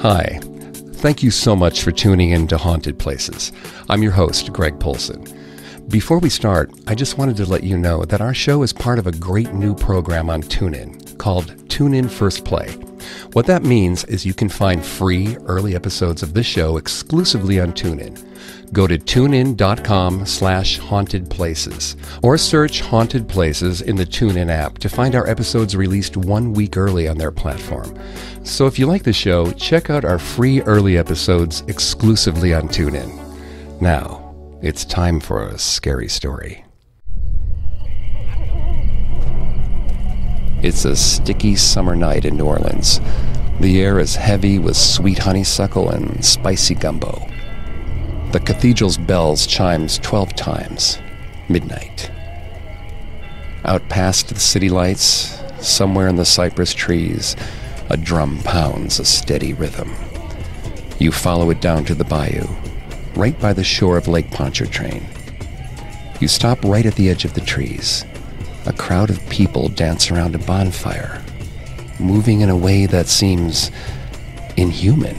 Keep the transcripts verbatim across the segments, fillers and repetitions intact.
Hi, thank you so much for tuning in to Haunted Places. I'm your host, Greg Polson. Before we start, I just wanted to let you know that our show is part of a great new program on TuneIn called TuneIn First Play. What that means is you can find free early episodes of this show exclusively on TuneIn. Go to tunein.com slash haunted places or search Haunted Places in the TuneIn app to find our episodes released one week early on their platform. So if you like the show, check out our free early episodes exclusively on TuneIn. Now, it's time for a scary story. It's a sticky summer night in New Orleans. The air is heavy with sweet honeysuckle and spicy gumbo. The cathedral's bells chimes twelve times, midnight. Out past the city lights, somewhere in the cypress trees, a drum pounds a steady rhythm. You follow it down to the bayou, right by the shore of Lake Pontchartrain. You stop right at the edge of the trees. A crowd of people dance around a bonfire, moving in a way that seems inhuman.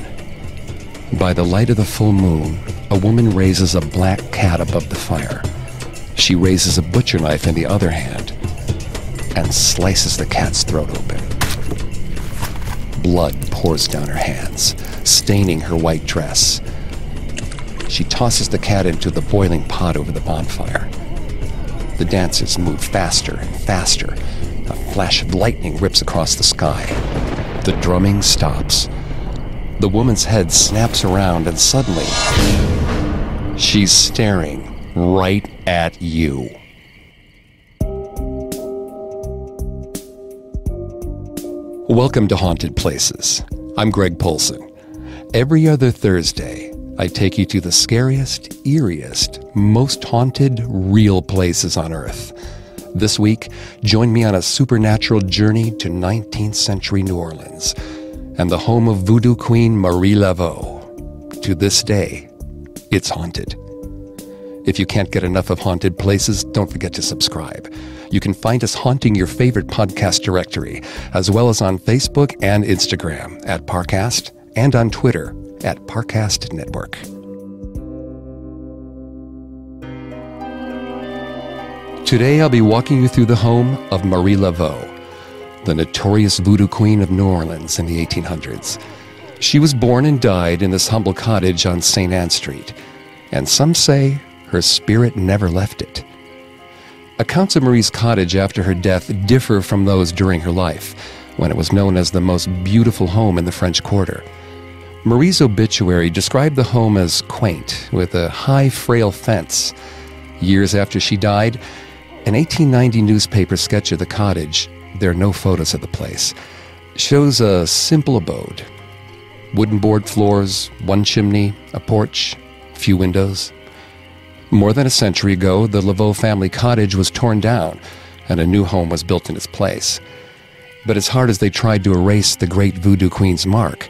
By the light of the full moon, a woman raises a black cat above the fire. She raises a butcher knife in the other hand and slices the cat's throat open. Blood pours down her hands, staining her white dress. She tosses the cat into the boiling pot over the bonfire. The dancers move faster and faster. A flash of lightning rips across the sky. The drumming stops. The woman's head snaps around and suddenly, she's staring right at you. Welcome to Haunted Places. I'm Greg Polson. Every other Thursday, I take you to the scariest, eeriest, most haunted, real places on Earth. This week, join me on a supernatural journey to nineteenth century New Orleans and the home of Voodoo Queen Marie Laveau. To this day, it's haunted. If you can't get enough of Haunted Places, don't forget to subscribe. You can find us haunting your favorite podcast directory, as well as on Facebook and Instagram at Parcast and on Twitter at Parcast Network. Today I'll be walking you through the home of Marie Laveau, the notorious voodoo queen of New Orleans in the eighteen hundreds. She was born and died in this humble cottage on Saint Anne Street, and some say her spirit never left it. Accounts of Marie's cottage after her death differ from those during her life, when it was known as the most beautiful home in the French Quarter. Marie's obituary described the home as quaint, with a high, frail fence. Years after she died, an eighteen ninety newspaper sketch of the cottage, there are no photos of the place, shows a simple abode. Wooden board floors, one chimney, a porch, few windows. More than a century ago, the Laveau family cottage was torn down, and a new home was built in its place. But as hard as they tried to erase the great voodoo queen's mark,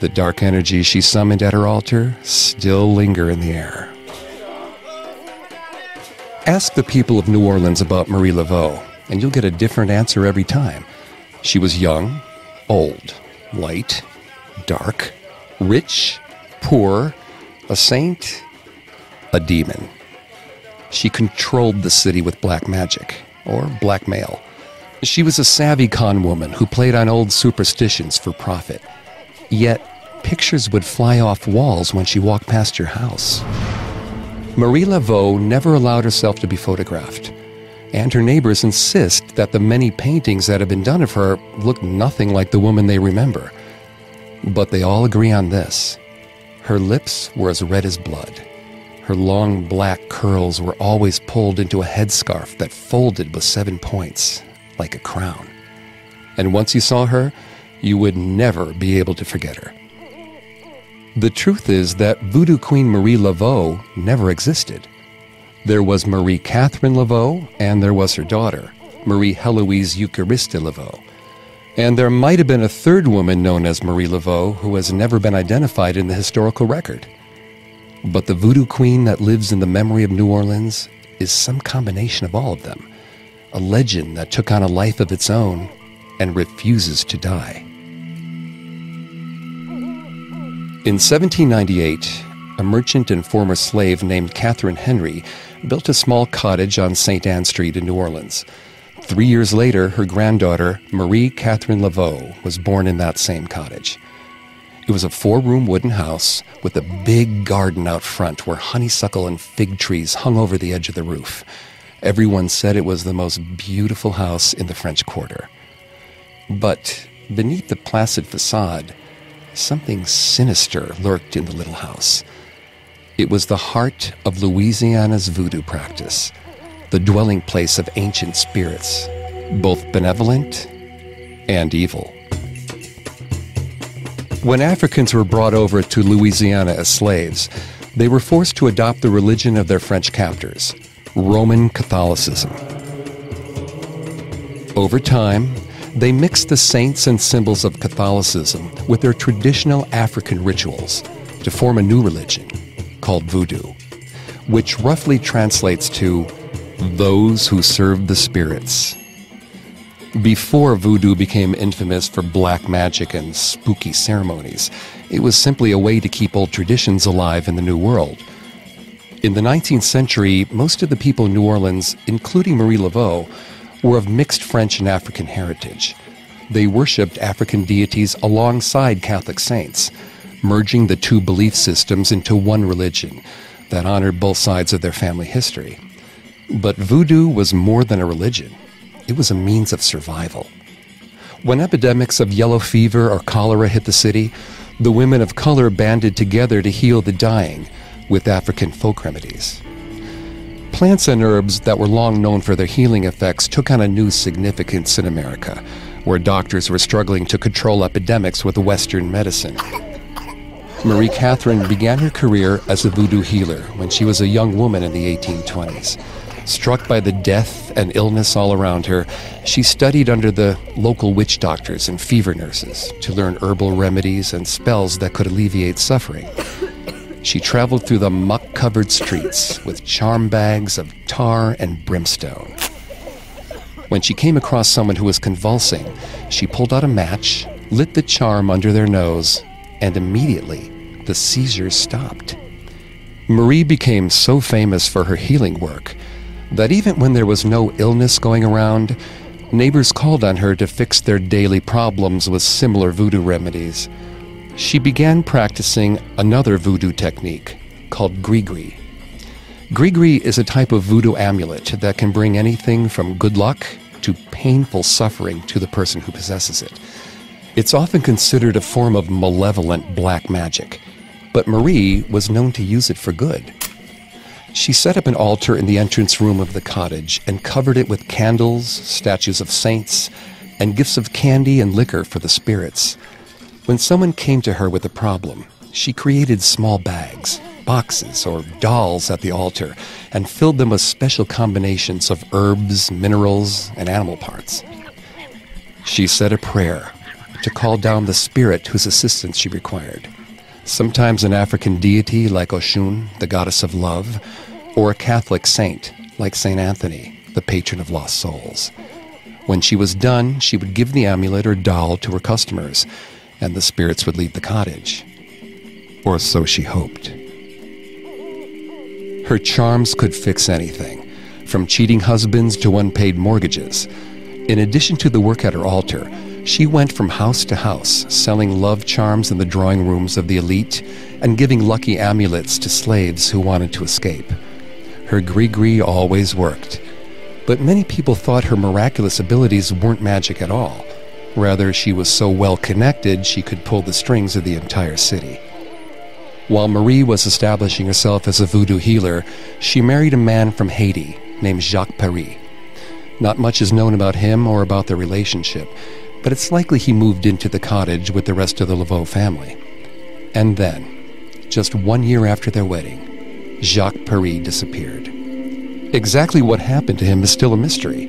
the dark energy she summoned at her altar still linger in the air. Ask the people of New Orleans about Marie Laveau, and you'll get a different answer every time. She was young, old, light, dark, rich, poor, a saint, a demon. She controlled the city with black magic, or blackmail. She was a savvy con woman who played on old superstitions for profit. Yet, pictures would fly off walls when she walked past your house. Marie Laveau never allowed herself to be photographed, and her neighbors insist that the many paintings that have been done of her look nothing like the woman they remember. But they all agree on this. Her lips were as red as blood. Her long black curls were always pulled into a headscarf that folded with seven points, like a crown. And once you saw her, you would never be able to forget her. The truth is that Voodoo Queen Marie Laveau never existed. There was Marie Catherine Laveau, and there was her daughter, Marie Heloise Euchariste Laveau. And there might have been a third woman known as Marie Laveau who has never been identified in the historical record. But the Voodoo Queen that lives in the memory of New Orleans is some combination of all of them, a legend that took on a life of its own and refuses to die. In seventeen ninety-eight, a merchant and former slave named Catherine Henry built a small cottage on Saint Anne Street in New Orleans. Three years later, her granddaughter, Marie Catherine Laveau, was born in that same cottage. It was a four-room wooden house with a big garden out front where honeysuckle and fig trees hung over the edge of the roof. Everyone said it was the most beautiful house in the French Quarter. But beneath the placid facade, something sinister lurked in the little house. It was the heart of Louisiana's voodoo practice, the dwelling place of ancient spirits, both benevolent and evil. When Africans were brought over to Louisiana as slaves, they were forced to adopt the religion of their French captors, Roman Catholicism. Over time, they mixed the saints and symbols of Catholicism with their traditional African rituals to form a new religion called voodoo, which roughly translates to those who serve the spirits. Before voodoo became infamous for black magic and spooky ceremonies, it was simply a way to keep old traditions alive in the New World. In the nineteenth century, most of the people in New Orleans, including Marie Laveau, were of mixed French and African heritage. They worshipped African deities alongside Catholic saints, merging the two belief systems into one religion that honored both sides of their family history. But voodoo was more than a religion. It was a means of survival. When epidemics of yellow fever or cholera hit the city, the women of color banded together to heal the dying with African folk remedies. Plants and herbs that were long known for their healing effects took on a new significance in America, where doctors were struggling to control epidemics with Western medicine. Marie Catherine began her career as a voodoo healer when she was a young woman in the eighteen twenties. Struck by the death and illness all around her, she studied under the local witch doctors and fever nurses to learn herbal remedies and spells that could alleviate suffering. She traveled through the muck-covered streets with charm bags of tar and brimstone. When she came across someone who was convulsing, she pulled out a match, lit the charm under their nose, and immediately the seizures stopped. Marie became so famous for her healing work that even when there was no illness going around, neighbors called on her to fix their daily problems with similar voodoo remedies. She began practicing another voodoo technique called grigri. Grigri is a type of voodoo amulet that can bring anything from good luck to painful suffering to the person who possesses it. It's often considered a form of malevolent black magic, but Marie was known to use it for good. She set up an altar in the entrance room of the cottage and covered it with candles, statues of saints, and gifts of candy and liquor for the spirits. When someone came to her with a problem, she created small bags, boxes, or dolls at the altar and filled them with special combinations of herbs, minerals, and animal parts. She said a prayer to call down the spirit whose assistance she required, sometimes an African deity like Oshun, the goddess of love, or a Catholic saint like Saint Anthony, the patron of lost souls. When she was done, she would give the amulet or doll to her customers, and the spirits would leave the cottage. Or so she hoped. Her charms could fix anything, from cheating husbands to unpaid mortgages. In addition to the work at her altar, she went from house to house, selling love charms in the drawing rooms of the elite and giving lucky amulets to slaves who wanted to escape. Her grigri always worked, but many people thought her miraculous abilities weren't magic at all. Rather, she was so well-connected she could pull the strings of the entire city. While Marie was establishing herself as a voodoo healer, she married a man from Haiti named Jacques Paris. Not much is known about him or about their relationship, but it's likely he moved into the cottage with the rest of the Laveau family. And then, just one year after their wedding, Jacques Paris disappeared. Exactly what happened to him is still a mystery.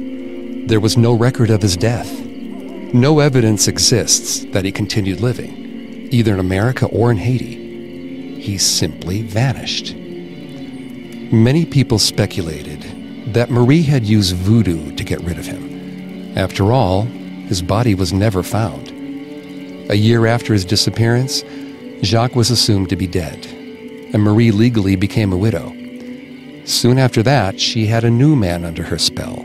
There was no record of his death. No evidence exists that he continued living, either in America or in Haiti. He simply vanished. Many people speculated that Marie had used voodoo to get rid of him. After all, his body was never found. A year after his disappearance, Jacques was assumed to be dead, and Marie legally became a widow. Soon after that, she had a new man under her spell,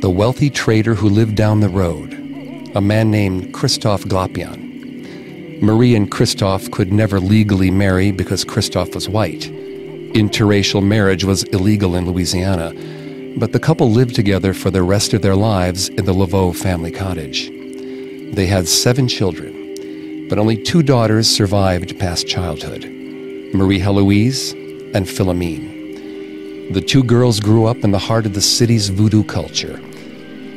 the wealthy trader who lived down the road, a man named Christophe Glapion. Marie and Christophe could never legally marry because Christophe was white. Interracial marriage was illegal in Louisiana, but the couple lived together for the rest of their lives in the Laveau family cottage. They had seven children, but only two daughters survived past childhood, Marie-Héloïse and Philomène. The two girls grew up in the heart of the city's voodoo culture.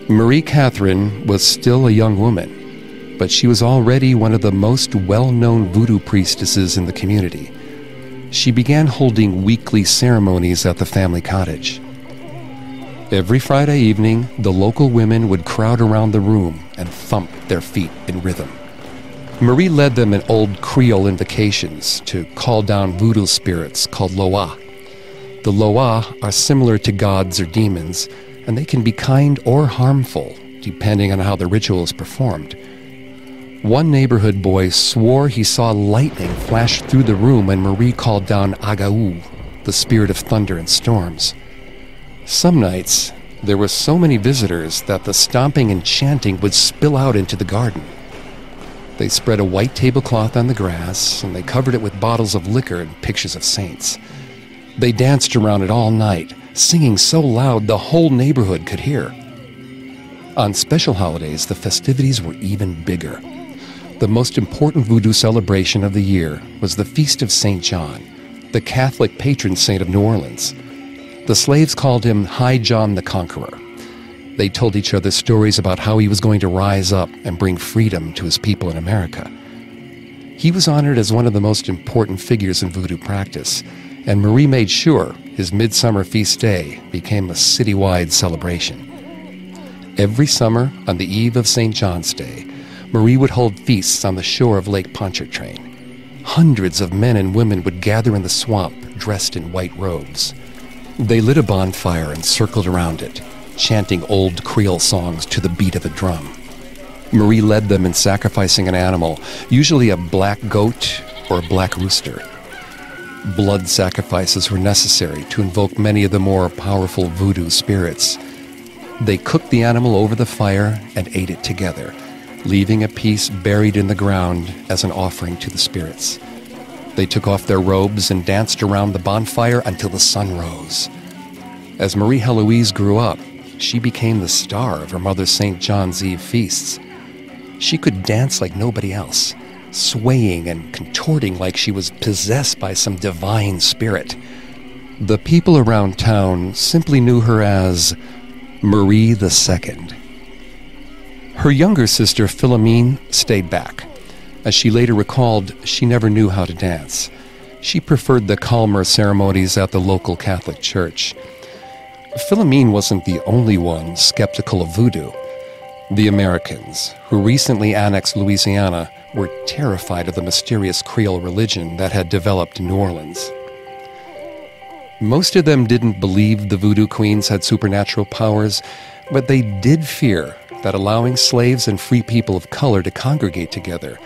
Marie Catherine was still a young woman, but she was already one of the most well-known voodoo priestesses in the community. She began holding weekly ceremonies at the family cottage. Every Friday evening, the local women would crowd around the room and thump their feet in rhythm. Marie led them in old Creole invocations to call down voodoo spirits called loa. The loa are similar to gods or demons, and they can be kind or harmful, depending on how the ritual is performed. One neighborhood boy swore he saw lightning flash through the room when Marie called down Agaou, the spirit of thunder and storms. Some nights, there were so many visitors that the stomping and chanting would spill out into the garden. They spread a white tablecloth on the grass, and they covered it with bottles of liquor and pictures of saints. They danced around it all night, singing so loud the whole neighborhood could hear. On special holidays, the festivities were even bigger. The most important voodoo celebration of the year was the Feast of Saint John, the Catholic patron saint of New Orleans. The slaves called him High John the Conqueror. They told each other stories about how he was going to rise up and bring freedom to his people in America. He was honored as one of the most important figures in voodoo practice, and Marie made sure his midsummer feast day became a citywide celebration. Every summer, on the eve of Saint John's Day, Marie would hold feasts on the shore of Lake Pontchartrain. Hundreds of men and women would gather in the swamp dressed in white robes. They lit a bonfire and circled around it, chanting old Creole songs to the beat of a drum. Marie led them in sacrificing an animal, usually a black goat or a black rooster. Blood sacrifices were necessary to invoke many of the more powerful voodoo spirits. They cooked the animal over the fire and ate it together, leaving a piece buried in the ground as an offering to the spirits. They took off their robes and danced around the bonfire until the sun rose. As Marie-Héloïse grew up, she became the star of her mother's Saint John's Eve feasts. She could dance like nobody else, swaying and contorting like she was possessed by some divine spirit. The people around town simply knew her as Marie the Second. Her younger sister, Philomène, stayed back. As she later recalled, she never knew how to dance. She preferred the calmer ceremonies at the local Catholic church. Philomène wasn't the only one skeptical of voodoo. The Americans, who recently annexed Louisiana, were terrified of the mysterious Creole religion that had developed in New Orleans. Most of them didn't believe the voodoo queens had supernatural powers, but they did fear that allowing slaves and free people of color to congregate together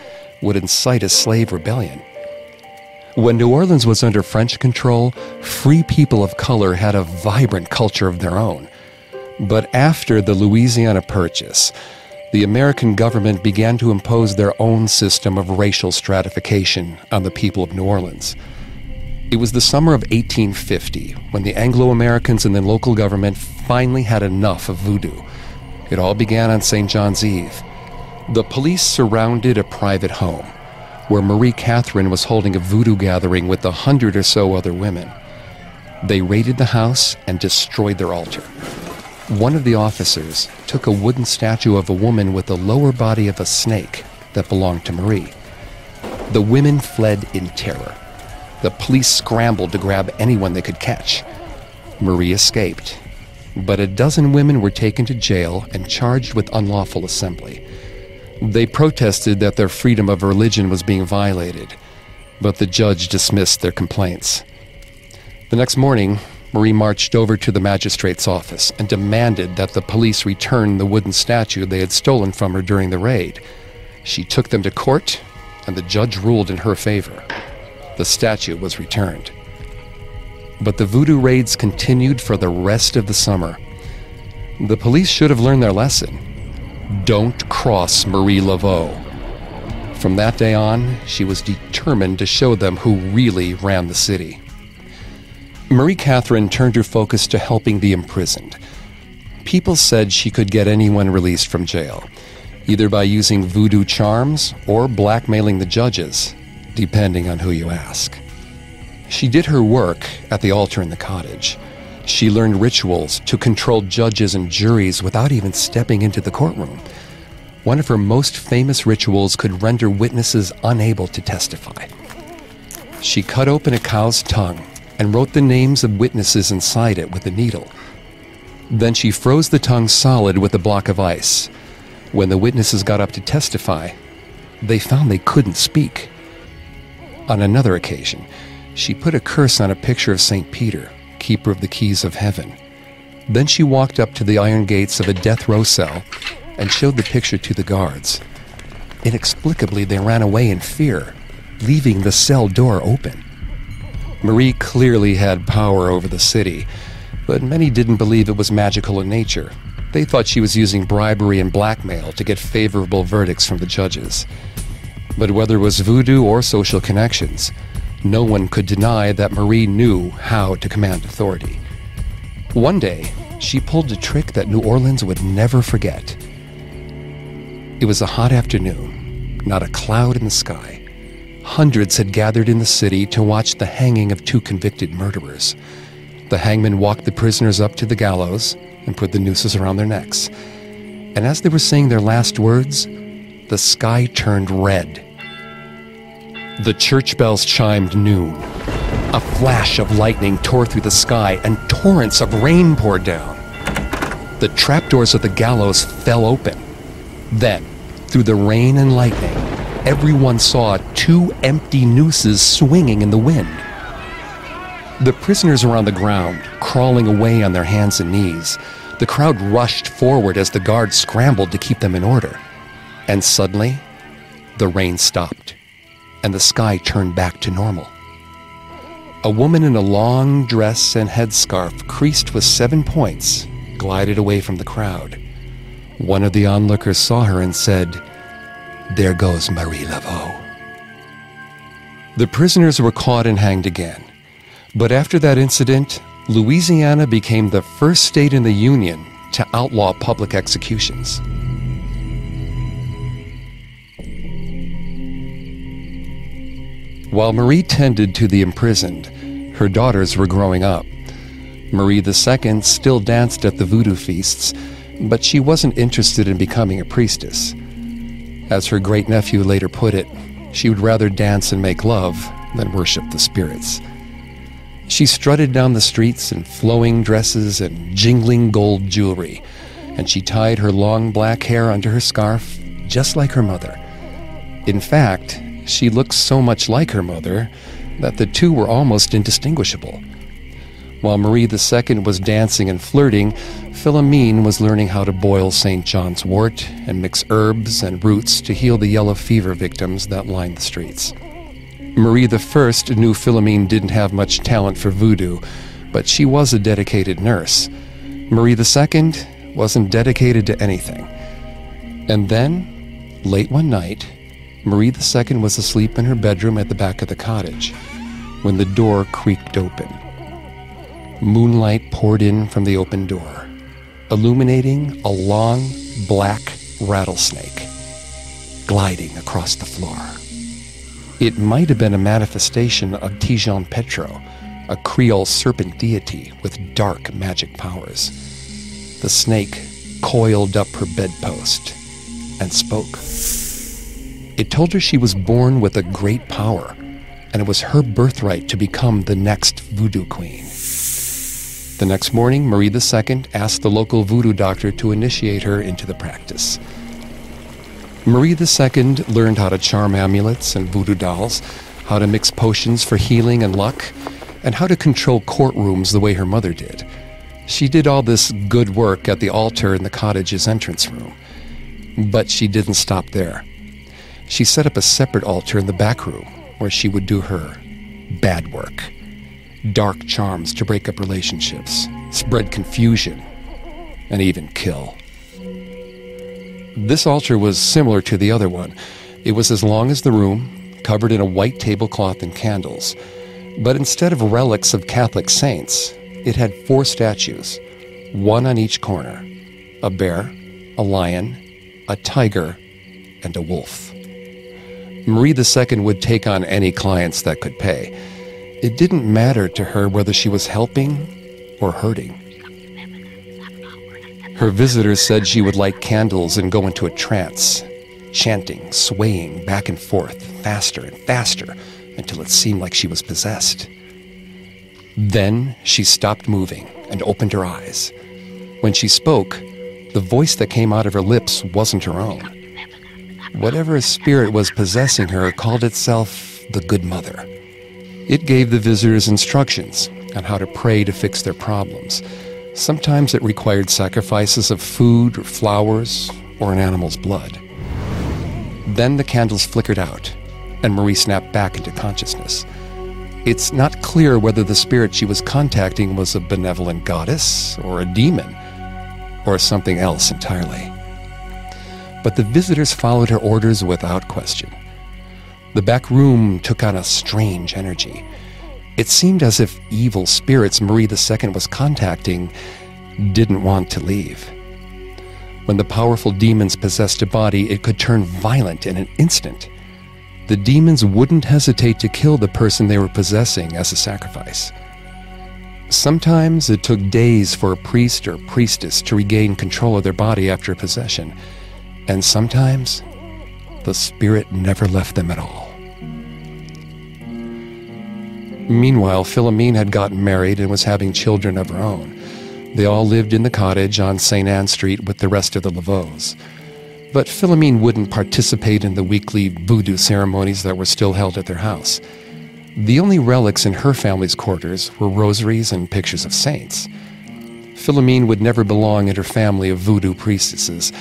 would incite a slave rebellion. When New Orleans was under French control, free people of color had a vibrant culture of their own. But after the Louisiana Purchase, the American government began to impose their own system of racial stratification on the people of New Orleans. It was the summer of eighteen fifty when the Anglo-Americans and the local government finally had enough of voodoo. It all began on Saint John's Eve. The police surrounded a private home where Marie Catherine was holding a voodoo gathering with a hundred or so other women. They raided the house and destroyed their altar. One of the officers took a wooden statue of a woman with the lower body of a snake that belonged to Marie. The women fled in terror. The police scrambled to grab anyone they could catch. Marie escaped, but a dozen women were taken to jail and charged with unlawful assembly. They protested that their freedom of religion was being violated, but the judge dismissed their complaints. The next morning, Marie marched over to the magistrate's office and demanded that the police return the wooden statue they had stolen from her during the raid. She took them to court, and the judge ruled in her favor. The statue was returned. But the voodoo raids continued for the rest of the summer. The police should have learned their lesson. Don't cross Marie Laveau. From that day on, she was determined to show them who really ran the city. Marie Catherine turned her focus to helping the imprisoned. People said she could get anyone released from jail, either by using voodoo charms or blackmailing the judges, depending on who you ask. She did her work at the altar in the cottage. She learned rituals to control judges and juries without even stepping into the courtroom. One of her most famous rituals could render witnesses unable to testify. She cut open a cow's tongue and wrote the names of witnesses inside it with a needle. Then she froze the tongue solid with a block of ice. When the witnesses got up to testify, they found they couldn't speak. On another occasion, she put a curse on a picture of Saint Peter, keeper of the keys of heaven. Then she walked up to the iron gates of a death row cell and showed the picture to the guards. Inexplicably, they ran away in fear, leaving the cell door open. Marie clearly had power over the city, but many didn't believe it was magical in nature. They thought she was using bribery and blackmail to get favorable verdicts from the judges. But whether it was voodoo or social connections, no one could deny that Marie knew how to command authority. One day, she pulled a trick that New Orleans would never forget. It was a hot afternoon, not a cloud in the sky. Hundreds had gathered in the city to watch the hanging of two convicted murderers. The hangman walked the prisoners up to the gallows and put the nooses around their necks. And as they were saying their last words, the sky turned red. The church bells chimed noon. A flash of lightning tore through the sky and torrents of rain poured down. The trapdoors of the gallows fell open. Then, through the rain and lightning, everyone saw two empty nooses swinging in the wind. The prisoners were on the ground, crawling away on their hands and knees. The crowd rushed forward as the guards scrambled to keep them in order. And suddenly, the rain stopped, and the sky turned back to normal. A woman in a long dress and headscarf creased with seven points glided away from the crowd. One of the onlookers saw her and said, "There goes Marie Laveau." The prisoners were caught and hanged again. But after that incident, Louisiana became the first state in the Union to outlaw public executions. While Marie tended to the imprisoned, her daughters were growing up. Marie the Second still danced at the voodoo feasts, but she wasn't interested in becoming a priestess. As her great-nephew later put it, she would rather dance and make love than worship the spirits. She strutted down the streets in flowing dresses and jingling gold jewelry, and she tied her long black hair under her scarf, just like her mother. In fact, she looked so much like her mother that the two were almost indistinguishable. While Marie the Second was dancing and flirting, Philomène was learning how to boil Saint John's wort and mix herbs and roots to heal the yellow fever victims that lined the streets. Marie the First knew Philomène didn't have much talent for voodoo, but she was a dedicated nurse. Marie the Second wasn't dedicated to anything. And then, late one night, Marie the Second was asleep in her bedroom at the back of the cottage when the door creaked open. Moonlight poured in from the open door, illuminating a long, black rattlesnake gliding across the floor. It might have been a manifestation of Ti Jean Petro, a Creole serpent deity with dark magic powers. The snake coiled up her bedpost and spoke. It told her she was born with a great power, and it was her birthright to become the next voodoo queen. The next morning, Marie the Second asked the local voodoo doctor to initiate her into the practice. Marie the Second learned how to charm amulets and voodoo dolls, how to mix potions for healing and luck, and how to control courtrooms the way her mother did. She did all this good work at the altar in the cottage's entrance room. But she didn't stop there. She set up a separate altar in the back room where she would do her bad work. Dark charms to break up relationships, spread confusion, and even kill. This altar was similar to the other one. It was as long as the room, covered in a white tablecloth and candles. But instead of relics of Catholic saints, it had four statues, one on each corner. A bear, a lion, a tiger, and a wolf. Marie the Second would take on any clients that could pay. It didn't matter to her whether she was helping or hurting. Her visitors said she would light candles and go into a trance, chanting, swaying back and forth, faster and faster, until it seemed like she was possessed. Then she stopped moving and opened her eyes. When she spoke, the voice that came out of her lips wasn't her own. Whatever spirit was possessing her called itself the Good Mother. It gave the visitors instructions on how to pray to fix their problems. Sometimes it required sacrifices of food or flowers or an animal's blood. Then the candles flickered out, and Marie snapped back into consciousness. It's not clear whether the spirit she was contacting was a benevolent goddess or a demon, or something else entirely. But the visitors followed her orders without question. The back room took on a strange energy. It seemed as if evil spirits Marie the Second was contacting didn't want to leave. When the powerful demons possessed a body, it could turn violent in an instant. The demons wouldn't hesitate to kill the person they were possessing as a sacrifice. Sometimes it took days for a priest or priestess to regain control of their body after possession, and sometimes the spirit never left them at all. Meanwhile, Philomène had gotten married and was having children of her own. They all lived in the cottage on Saint Anne Street with the rest of the Laveaux. But Philomène wouldn't participate in the weekly voodoo ceremonies that were still held at their house. The only relics in her family's quarters were rosaries and pictures of saints. Philomène would never belong in her family of voodoo priestesses,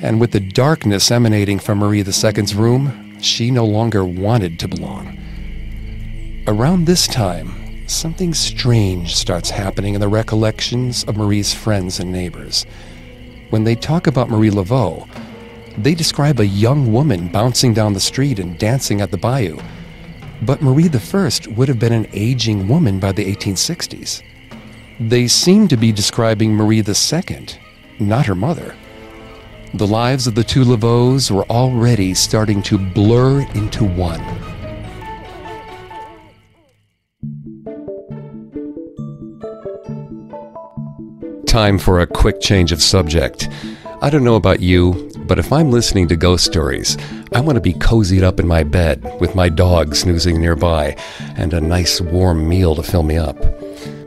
and with the darkness emanating from Marie the Second's room, she no longer wanted to belong. Around this time, something strange starts happening in the recollections of Marie's friends and neighbors. When they talk about Marie Laveau, they describe a young woman bouncing down the street and dancing at the bayou. But Marie the First would have been an aging woman by the eighteen sixties. They seem to be describing Marie the Second, not her mother. The lives of the two Laveaux were already starting to blur into one. Time for a quick change of subject. I don't know about you, but if I'm listening to ghost stories, I want to be cozied up in my bed with my dog snoozing nearby and a nice warm meal to fill me up.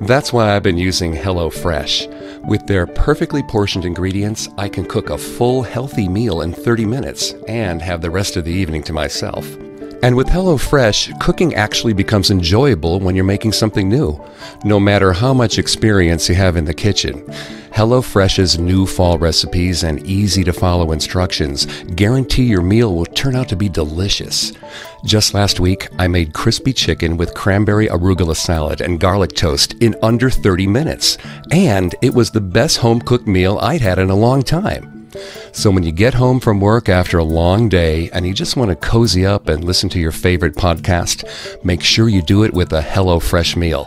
That's why I've been using HelloFresh. With their perfectly portioned ingredients, I can cook a full, healthy meal in thirty minutes and have the rest of the evening to myself. And with HelloFresh, cooking actually becomes enjoyable when you're making something new, no matter how much experience you have in the kitchen. HelloFresh's new fall recipes and easy-to-follow instructions guarantee your meal will turn out to be delicious. Just last week, I made crispy chicken with cranberry arugula salad and garlic toast in under thirty minutes, and it was the best home-cooked meal I'd had in a long time. So when you get home from work after a long day and you just want to cozy up and listen to your favorite podcast, make sure you do it with a HelloFresh meal.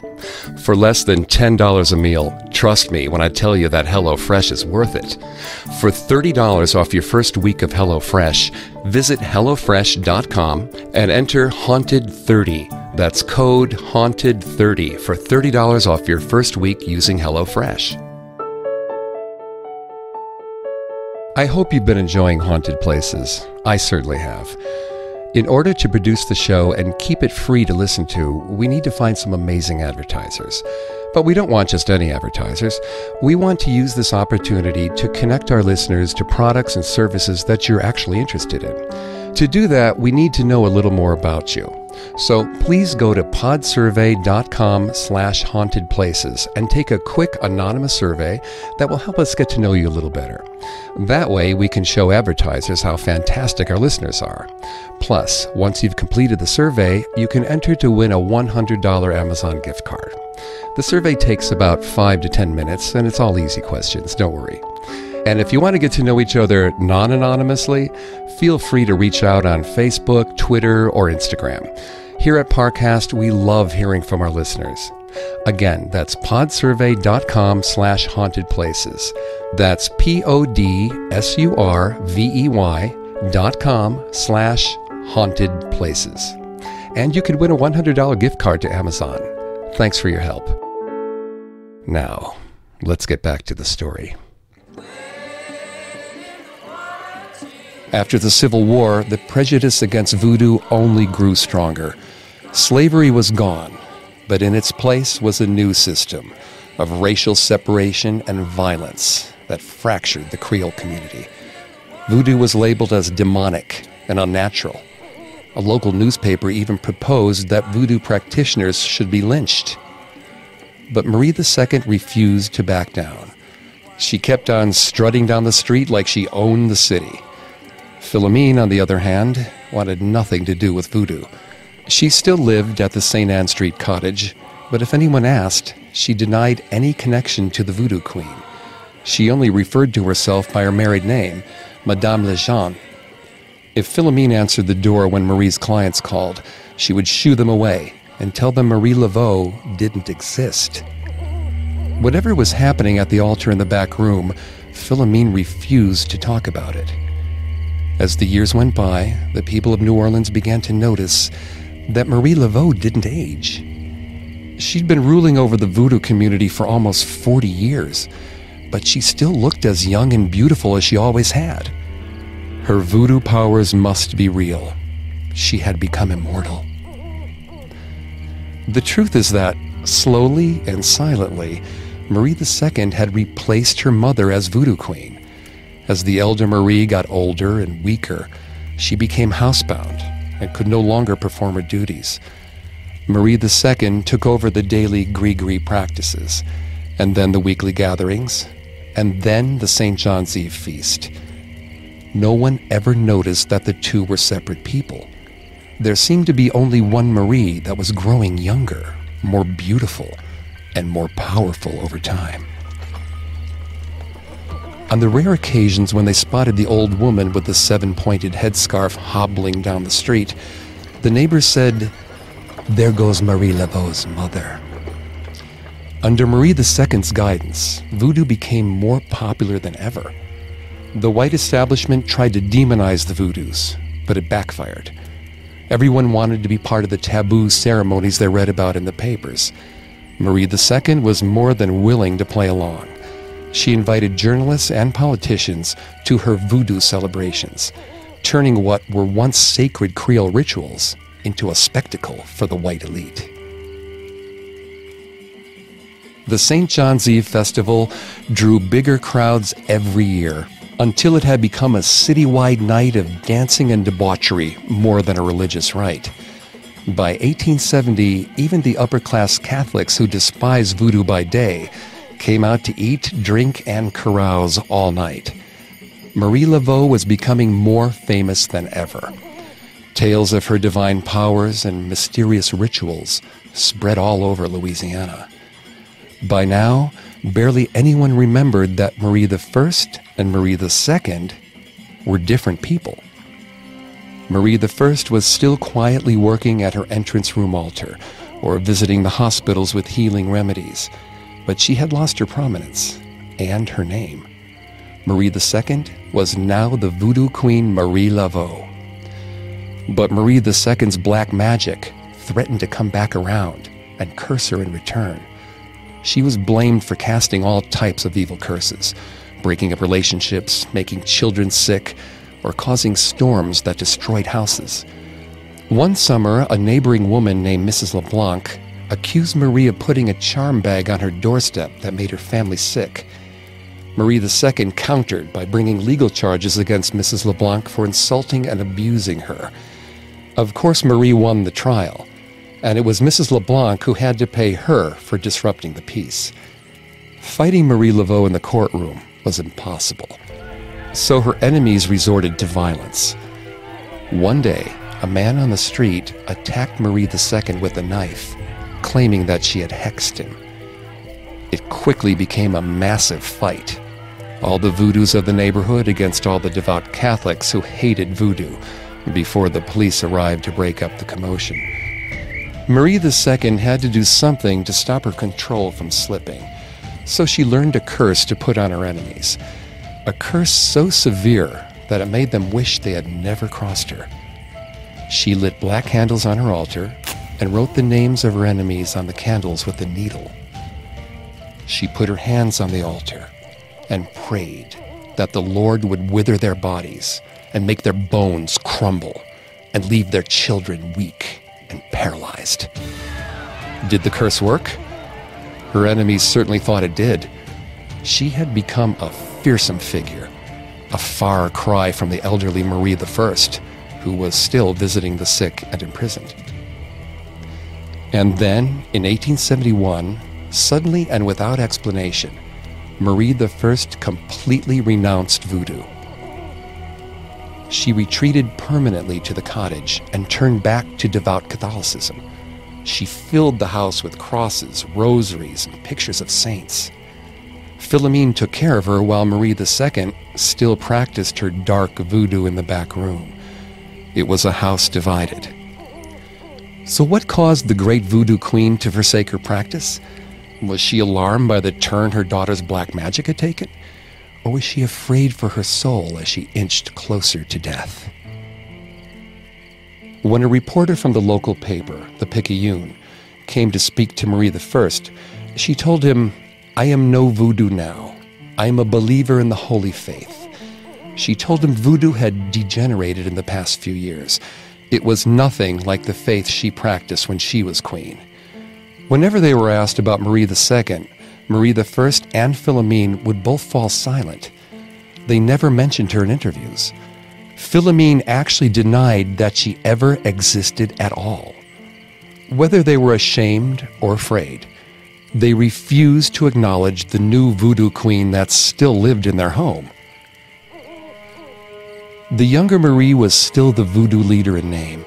For less than ten dollars a meal, trust me when I tell you that HelloFresh is worth it. For thirty dollars off your first week of HelloFresh, visit HelloFresh dot com and enter haunted thirty. That's code haunted thirty for thirty dollars off your first week using HelloFresh. I hope you've been enjoying Haunted Places. I certainly have. In order to produce the show and keep it free to listen to, we need to find some amazing advertisers. But we don't want just any advertisers. We want to use this opportunity to connect our listeners to products and services that you're actually interested in. To do that, we need to know a little more about you. So please go to podsurvey dot com slash haunted places and take a quick anonymous survey that will help us get to know you a little better. That way we can show advertisers how fantastic our listeners are. Plus, once you've completed the survey, you can enter to win a one hundred dollar Amazon gift card. The survey takes about five to ten minutes, and it's all easy questions, don't worry. And if you want to get to know each other non-anonymously, feel free to reach out on Facebook, Twitter, or Instagram. Here at Parcast, we love hearing from our listeners. Again, that's podsurvey dot com slash haunted places. That's P O D S U R V E Y dot com slash haunted places. And you could win a one hundred dollar gift card to Amazon. Thanks for your help. Now, let's get back to the story. After the Civil War, the prejudice against voodoo only grew stronger. Slavery was gone, but in its place was a new system of racial separation and violence that fractured the Creole community. Voodoo was labeled as demonic and unnatural. A local newspaper even proposed that voodoo practitioners should be lynched. But Marie the Second refused to back down. She kept on strutting down the street like she owned the city. Philomène, on the other hand, wanted nothing to do with voodoo. She still lived at the Saint Anne Street cottage, but if anyone asked, she denied any connection to the Voodoo Queen. She only referred to herself by her married name, Madame Lejean. If Philomène answered the door when Marie's clients called, she would shoo them away and tell them Marie Laveau didn't exist. Whatever was happening at the altar in the back room, Philomène refused to talk about it. As the years went by, the people of New Orleans began to notice that Marie Laveau didn't age. She'd been ruling over the voodoo community for almost forty years, but she still looked as young and beautiful as she always had. Her voodoo powers must be real. She had become immortal. The truth is that, slowly and silently, Marie the Second had replaced her mother as Voodoo Queen. As the elder Marie got older and weaker, she became housebound and could no longer perform her duties. Marie the Second took over the daily gris-gris practices, and then the weekly gatherings, and then the Saint John's Eve feast. No one ever noticed that the two were separate people. There seemed to be only one Marie that was growing younger, more beautiful, and more powerful over time. On the rare occasions when they spotted the old woman with the seven-pointed headscarf hobbling down the street, the neighbors said, "There goes Marie Laveau's mother." Under Marie the Second's guidance, voodoo became more popular than ever. The white establishment tried to demonize the voodoos, but it backfired. Everyone wanted to be part of the taboo ceremonies they read about in the papers. Marie the Second was more than willing to play along. She invited journalists and politicians to her voodoo celebrations, turning what were once sacred Creole rituals into a spectacle for the white elite. The Saint John's Eve Festival drew bigger crowds every year, until it had become a citywide night of dancing and debauchery more than a religious rite. By eighteen seventy, even the upper-class Catholics who despised voodoo by day came out to eat, drink, and carouse all night. Marie Laveau was becoming more famous than ever. Tales of her divine powers and mysterious rituals spread all over Louisiana. By now, barely anyone remembered that Marie the First and Marie the Second were different people. Marie the First was still quietly working at her entrance room altar or visiting the hospitals with healing remedies, but she had lost her prominence and her name. Marie the Second was now the Voodoo Queen Marie Laveau. But Marie the Second's black magic threatened to come back around and curse her in return. She was blamed for casting all types of evil curses, breaking up relationships, making children sick, or causing storms that destroyed houses. One summer, a neighboring woman named Missus LeBlanc accused Marie of putting a charm bag on her doorstep that made her family sick. Marie the Second countered by bringing legal charges against Missus LeBlanc for insulting and abusing her. Of course, Marie won the trial, and it was Missus LeBlanc who had to pay her for disrupting the peace. Fighting Marie Laveau in the courtroom was impossible, so her enemies resorted to violence. One day, a man on the street attacked Marie the Second with a knife, claiming that she had hexed him. It quickly became a massive fight. All the voodoos of the neighborhood against all the devout Catholics who hated voodoo, before the police arrived to break up the commotion. Marie the Second had to do something to stop her control from slipping, so she learned a curse to put on her enemies, a curse so severe that it made them wish they had never crossed her. She lit black candles on her altar and wrote the names of her enemies on the candles with a needle. She put her hands on the altar and prayed that the Lord would wither their bodies and make their bones crumble and leave their children weak and paralyzed. Did the curse work? Her enemies certainly thought it did. She had become a fearsome figure, a far cry from the elderly Marie the First, who was still visiting the sick and imprisoned. And then, in eighteen seventy-one, suddenly and without explanation, Marie the First completely renounced voodoo. She retreated permanently to the cottage and turned back to devout Catholicism. She filled the house with crosses, rosaries, and pictures of saints. Philomène took care of her while Marie the Second still practiced her dark voodoo in the back room. It was a house divided. So what caused the great voodoo queen to forsake her practice? Was she alarmed by the turn her daughter's black magic had taken? Or was she afraid for her soul as she inched closer to death? When a reporter from the local paper, the Picayune, came to speak to Marie the First, she told him, "I am no voodoo now. I am a believer in the holy faith." She told him voodoo had degenerated in the past few years. It was nothing like the faith she practiced when she was queen. Whenever they were asked about Marie the Second, Marie the First and Philomène would both fall silent. They never mentioned her in interviews. Philomène actually denied that she ever existed at all. Whether they were ashamed or afraid, they refused to acknowledge the new voodoo queen that still lived in their home. The younger Marie was still the voodoo leader in name,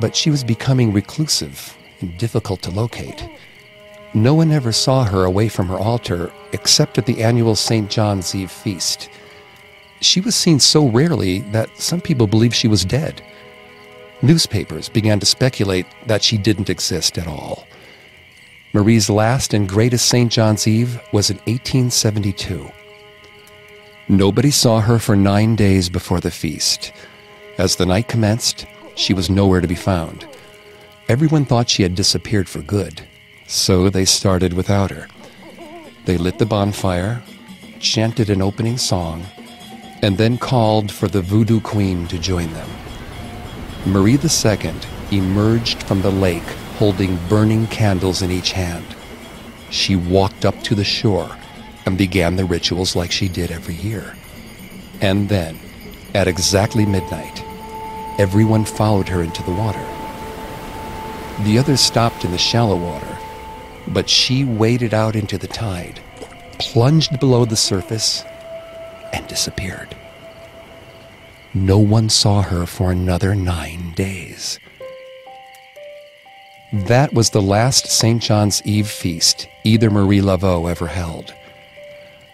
but she was becoming reclusive and difficult to locate. No one ever saw her away from her altar except at the annual Saint John's Eve feast. She was seen so rarely that some people believed she was dead. Newspapers began to speculate that she didn't exist at all. Marie's last and greatest Saint John's Eve was in eighteen seventy-two. Nobody saw her for nine days before the feast. As the night commenced, she was nowhere to be found. Everyone thought she had disappeared for good. So they started without her. They lit the bonfire, chanted an opening song, and then called for the voodoo queen to join them. Marie the Second emerged from the lake holding burning candles in each hand. She walked up to the shore and began the rituals like she did every year. And then, at exactly midnight, everyone followed her into the water. The others stopped in the shallow water, but she waded out into the tide, plunged below the surface, and disappeared. No one saw her for another nine days. That was the last Saint John's Eve feast either Marie Laveau ever held.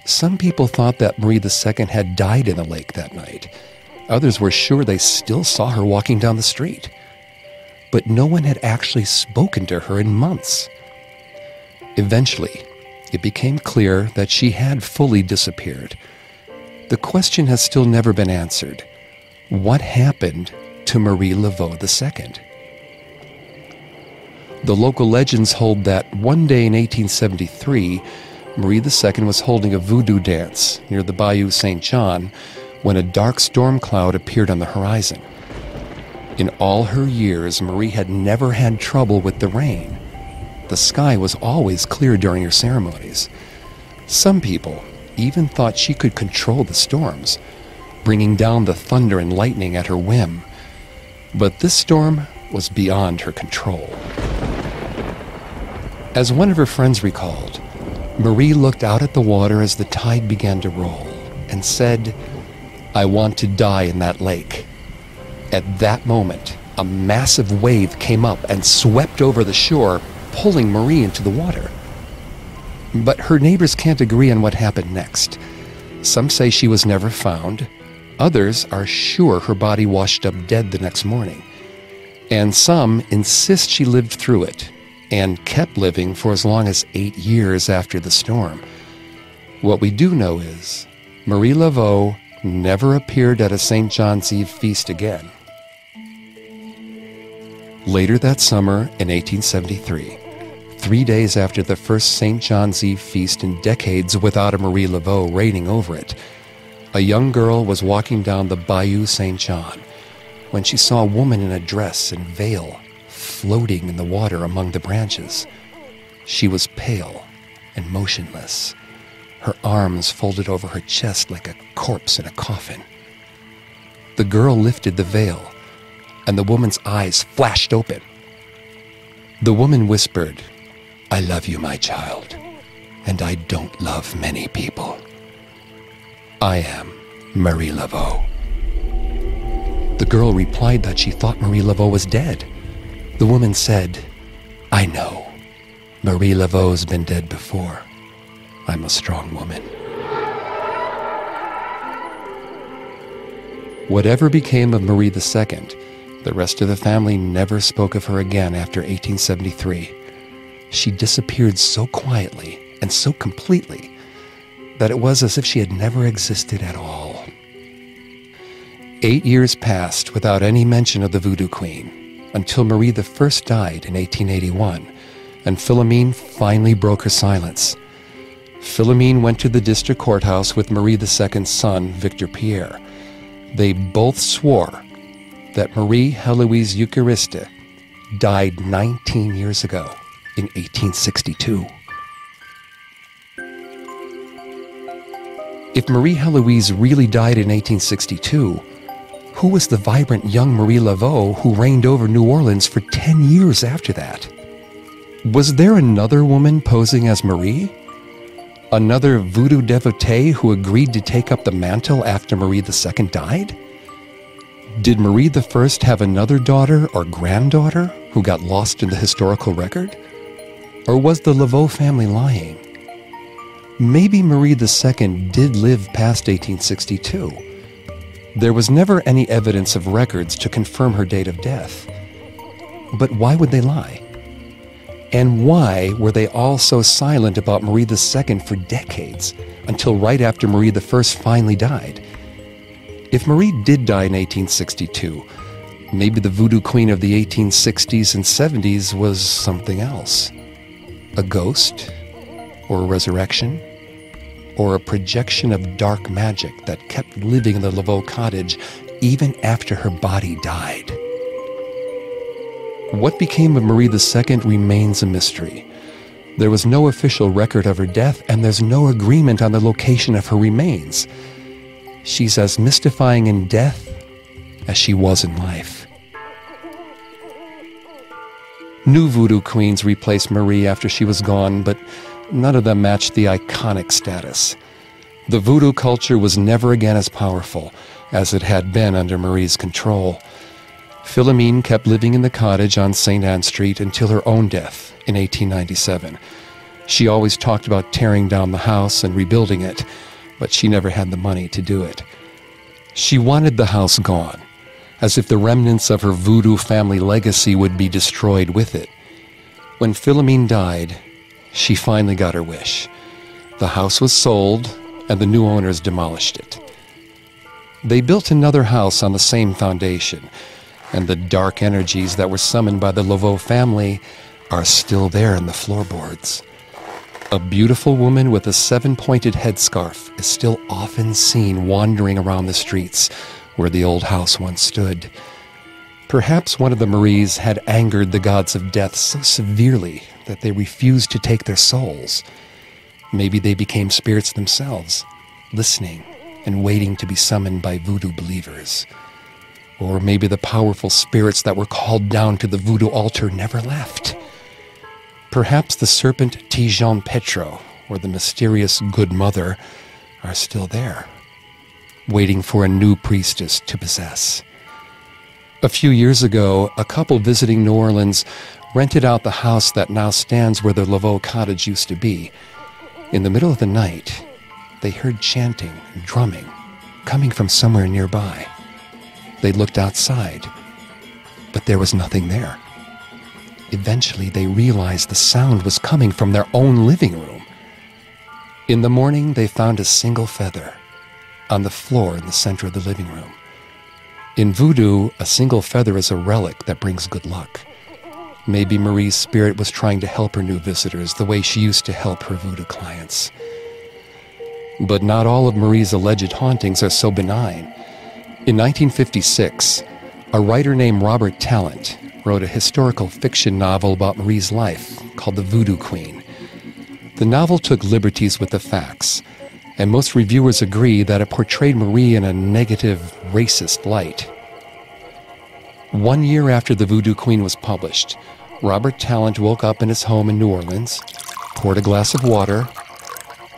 Some people thought that Marie the Second had died in the lake that night. Others were sure they still saw her walking down the street. But no one had actually spoken to her in months. Eventually, it became clear that she had fully disappeared. The question has still never been answered. What happened to Marie Laveau the Second? The local legends hold that one day in eighteen seventy-three, Marie the Second was holding a voodoo dance near the Bayou Saint John when a dark storm cloud appeared on the horizon. In all her years, Marie had never had trouble with the rain. The sky was always clear during her ceremonies. Some people even thought she could control the storms, bringing down the thunder and lightning at her whim. But this storm was beyond her control. As one of her friends recalled, Marie looked out at the water as the tide began to roll and said, "I want to die in that lake." At that moment, a massive wave came up and swept over the shore, pulling Marie into the water. But her neighbors can't agree on what happened next. Some say she was never found. Others are sure her body washed up dead the next morning. And some insist she lived through it and kept living for as long as eight years after the storm. What we do know is Marie Laveau never appeared at a Saint John's Eve feast again. Later that summer in eighteen seventy-three, three days after the first Saint John's Eve feast in decades without a Marie Laveau reigning over it, a young girl was walking down the Bayou Saint John when she saw a woman in a dress and veil floating in the water among the branches. She was pale and motionless, her arms folded over her chest like a corpse in a coffin. The girl lifted the veil, and the woman's eyes flashed open. The woman whispered, "I love you, my child, and I don't love many people. I am Marie Laveau." The girl replied that she thought Marie Laveau was dead. The woman said, "I know. Marie Laveau's been dead before. I'm a strong woman." Whatever became of Marie the Second, the rest of the family never spoke of her again after eighteen seventy-three. She disappeared so quietly and so completely that it was as if she had never existed at all. Eight years passed without any mention of the Voodoo Queen until Marie the First died in eighteen eighty-one, and Philomène finally broke her silence. Philomène went to the district courthouse with Marie the Second's son, Victor Pierre. They both swore that Marie-Héloïse Euchariste died nineteen years ago, in eighteen sixty-two. If Marie-Héloïse really died in eighteen sixty-two, who was the vibrant young Marie Laveau who reigned over New Orleans for ten years after that? Was there another woman posing as Marie? Another voodoo devotee who agreed to take up the mantle after Marie the Second died? Did Marie the First have another daughter or granddaughter who got lost in the historical record? Or was the Laveau family lying? Maybe Marie the Second did live past eighteen sixty-two. There was never any evidence of records to confirm her date of death. But why would they lie? And why were they all so silent about Marie the Second for decades, until right after Marie the First finally died? If Marie did die in eighteen sixty-two, maybe the Voodoo Queen of the eighteen sixties and seventies was something else. A ghost, or a resurrection, or a projection of dark magic that kept living in the Laveau cottage even after her body died. What became of Marie the Second remains a mystery. There was no official record of her death, and there's no agreement on the location of her remains. She's as mystifying in death as she was in life. New voodoo queens replaced Marie after she was gone, but none of them matched the iconic status. The voodoo culture was never again as powerful as it had been under Marie's control. Philomène kept living in the cottage on Saint Anne Street until her own death in eighteen ninety-seven. She always talked about tearing down the house and rebuilding it, but she never had the money to do it. She wanted the house gone, as if the remnants of her voodoo family legacy would be destroyed with it. When Philomène died, she finally got her wish. The house was sold, and the new owners demolished it. They built another house on the same foundation, and the dark energies that were summoned by the Laveau family are still there in the floorboards. A beautiful woman with a seven-pointed headscarf is still often seen wandering around the streets where the old house once stood. Perhaps one of the Maries had angered the gods of death so severely that they refused to take their souls. Maybe they became spirits themselves, listening and waiting to be summoned by voodoo believers. Or maybe the powerful spirits that were called down to the voodoo altar never left. Perhaps the serpent Ti Jean Petro, or the mysterious Good Mother, are still there, waiting for a new priestess to possess. A few years ago, a couple visiting New Orleans rented out the house that now stands where the Laveau cottage used to be. In the middle of the night, they heard chanting and drumming coming from somewhere nearby. They looked outside, but there was nothing there. Eventually, they realized the sound was coming from their own living room. In the morning, they found a single feather on the floor in the center of the living room. In voodoo, a single feather is a relic that brings good luck. Maybe Marie's spirit was trying to help her new visitors the way she used to help her voodoo clients. But not all of Marie's alleged hauntings are so benign. In nineteen fifty-six, a writer named Robert Tallant wrote a historical fiction novel about Marie's life called The Voodoo Queen. The novel took liberties with the facts, and most reviewers agree that it portrayed Marie in a negative, racist light. One year after The Voodoo Queen was published, Robert Tallant woke up in his home in New Orleans, poured a glass of water,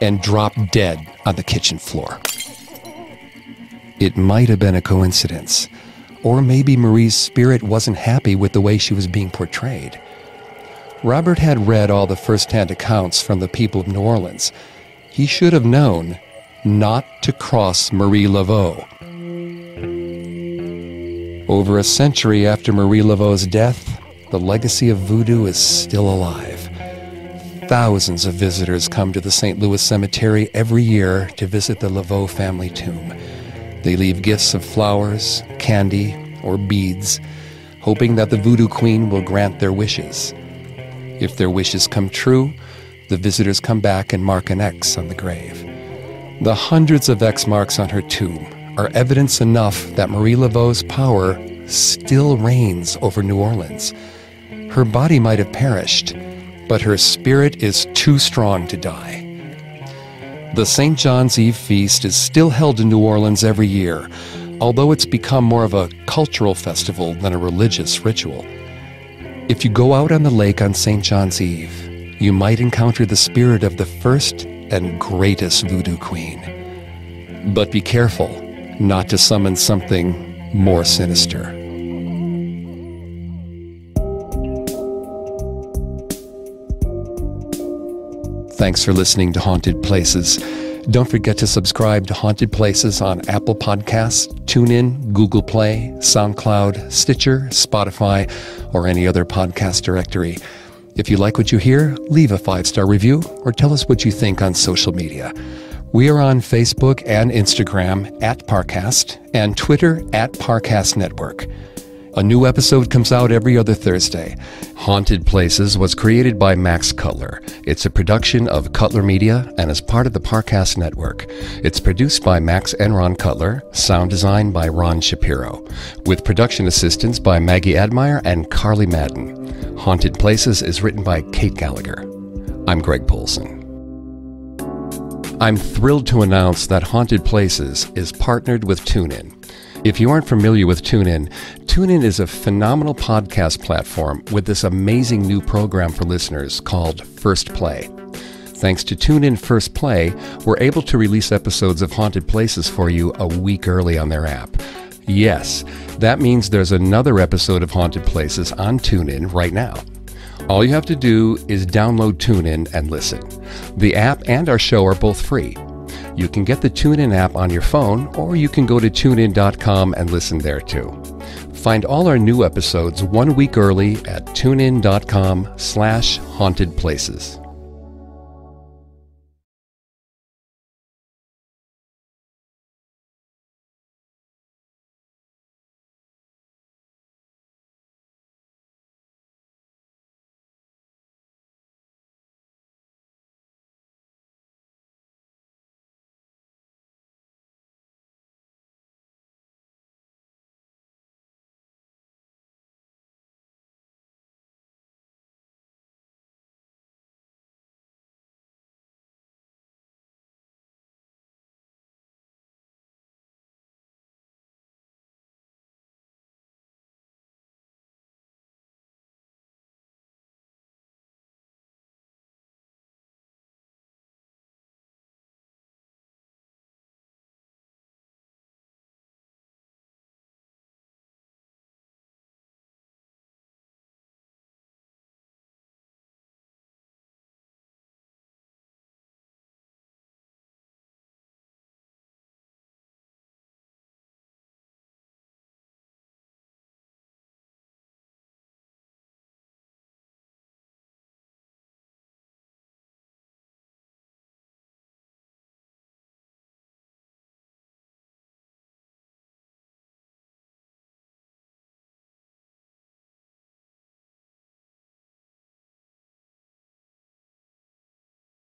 and dropped dead on the kitchen floor. It might have been a coincidence, or maybe Marie's spirit wasn't happy with the way she was being portrayed. Robert had read all the first-hand accounts from the people of New Orleans. He should have known not to cross Marie Laveau. Over a century after Marie Laveau's death, the legacy of voodoo is still alive. Thousands of visitors come to the Saint Louis Cemetery every year to visit the Laveau family tomb. They leave gifts of flowers, candy, or beads, hoping that the Voodoo Queen will grant their wishes. If their wishes come true, the visitors come back and mark an X on the grave. The hundreds of X marks on her tomb are evidence enough that Marie Laveau's power still reigns over New Orleans. Her body might have perished, but her spirit is too strong to die. The Saint John's Eve feast is still held in New Orleans every year, although it's become more of a cultural festival than a religious ritual. If you go out on the lake on Saint John's Eve, you might encounter the spirit of the first and greatest Voodoo Queen. But be careful not to summon something more sinister. Thanks for listening to Haunted Places. Don't forget to subscribe to Haunted Places on Apple Podcasts, TuneIn, Google Play, SoundCloud, Stitcher, Spotify, or any other podcast directory. If you like what you hear, leave a five-star review or tell us what you think on social media. We are on Facebook and Instagram at Parcast and Twitter at Parcast Network. A new episode comes out every other Thursday. Haunted Places was created by Max Cutler. It's a production of Cutler Media and is part of the Parcast Network. It's produced by Max and Ron Cutler, sound design by Ron Shapiro, with production assistance by Maggie Admire and Carly Madden. Haunted Places is written by Kate Gallagher. I'm Greg Polson. I'm thrilled to announce that Haunted Places is partnered with TuneIn. If you aren't familiar with TuneIn, TuneIn is a phenomenal podcast platform with this amazing new program for listeners called First Play. Thanks to TuneIn First Play, we're able to release episodes of Haunted Places for you a week early on their app. Yes, that means there's another episode of Haunted Places on TuneIn right now. All you have to do is download TuneIn and listen. The app and our show are both free. You can get the TuneIn app on your phone, or you can go to TuneIn dot com and listen there too. Find all our new episodes one week early at TuneIn dot com slash Haunted Places.